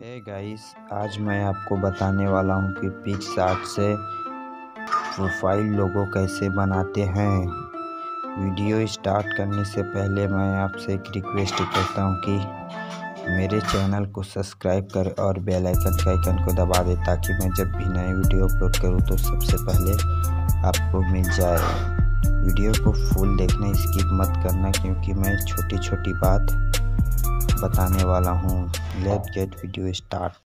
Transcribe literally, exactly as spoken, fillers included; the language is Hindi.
हे गाइस, आज मैं आपको बताने वाला हूं कि पिक्स आर्ट से प्रोफाइल लोगो कैसे बनाते हैं। वीडियो स्टार्ट करने से पहले मैं आपसे एक रिक्वेस्ट करता हूं कि मेरे चैनल को सब्सक्राइब करें और बेल आइकन के आइकन को दबा दें ताकि मैं जब भी नए वीडियो अपलोड करूं तो सबसे पहले आपको मिल जाए। वीडियो को फुल देखना स्किप मत करना क्योंकि मैं छोटी छोटी बात बताने वाला हूँ। Let's get video start.